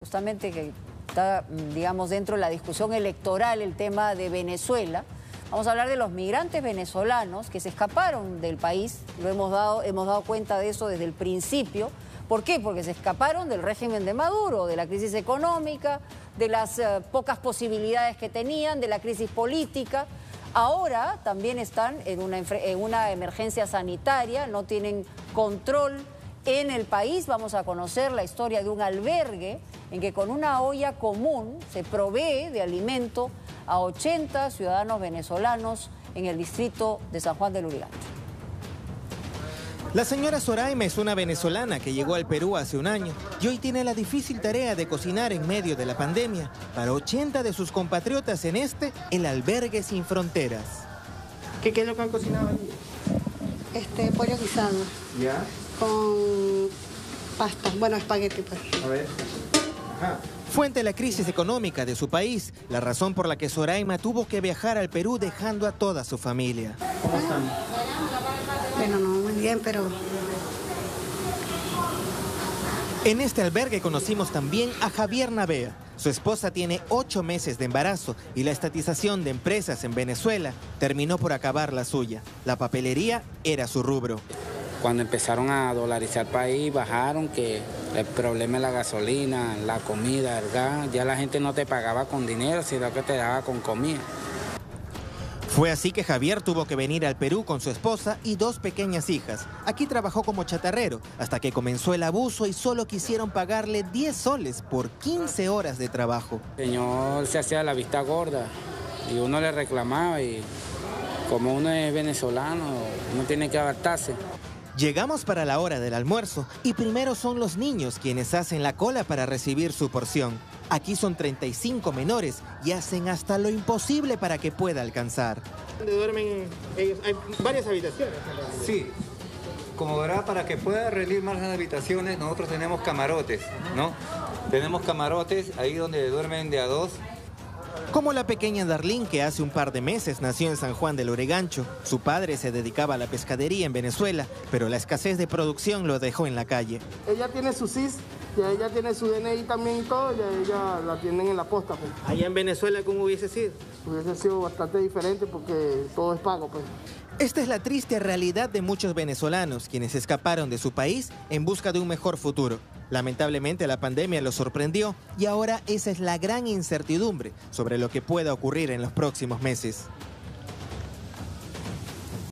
Justamente que está, digamos, dentro de la discusión electoral el tema de Venezuela. Vamos a hablar de los migrantes venezolanos que se escaparon del país. Lo hemos dado cuenta de eso desde el principio. ¿Por qué? Porque se escaparon del régimen de Maduro, de la crisis económica, de las pocas posibilidades que tenían, de la crisis política. Ahora también están en una emergencia sanitaria, no tienen control en el país. Vamos a conocer la historia de un albergue en que con una olla común se provee de alimento a 80 ciudadanos venezolanos en el distrito de San Juan de Lurigancho. La señora Zoraima es una venezolana que llegó al Perú hace un año y hoy tiene la difícil tarea de cocinar en medio de la pandemia para 80 de sus compatriotas en El Albergue Sin Fronteras. ¿Qué es lo que han cocinado allí? Pollo guisado. ¿Ya? Con pasta, bueno, espagueti pues. A ver. Ajá. Fuente de la crisis económica de su país, la razón por la que Zoraima tuvo que viajar al Perú dejando a toda su familia. ¿Cómo están? Bueno, no, muy bien, pero... En este albergue conocimos también a Javier Navea. Su esposa tiene 8 meses de embarazo y la estatización de empresas en Venezuela terminó por acabar la suya. La papelería era su rubro. Cuando empezaron a dolarizar el país, bajaron que el problema es la gasolina, la comida, el gas. Ya la gente no te pagaba con dinero, sino que te daba con comida. Fue así que Javier tuvo que venir al Perú con su esposa y 2 pequeñas hijas. Aquí trabajó como chatarrero hasta que comenzó el abuso y solo quisieron pagarle 10 soles por 15 horas de trabajo. El señor se hacía la vista gorda y uno le reclamaba y como uno es venezolano, uno tiene que adaptarse. Llegamos para la hora del almuerzo y primero son los niños quienes hacen la cola para recibir su porción. Aquí son 35 menores y hacen hasta lo imposible para que pueda alcanzar. ¿Dónde duermen ellos? Hay varias habitaciones. Sí, como verá, para que pueda rendir más las habitaciones, nosotros tenemos camarotes, ¿no? Tenemos camarotes ahí donde duermen de a 2. Como la pequeña Darlín, que hace un par de meses nació en San Juan de Lurigancho. Su padre se dedicaba a la pescadería en Venezuela, pero la escasez de producción lo dejó en la calle. Ella tiene su CIS, ya ella tiene su DNI también y todo, ya ella la tienen en la posta. Pues. ¿Allá en Venezuela cómo hubiese sido? Hubiese sido bastante diferente porque todo es pago, pues. Esta es la triste realidad de muchos venezolanos, quienes escaparon de su país en busca de un mejor futuro. Lamentablemente la pandemia los sorprendió y ahora esa es la gran incertidumbre sobre lo que pueda ocurrir en los próximos meses.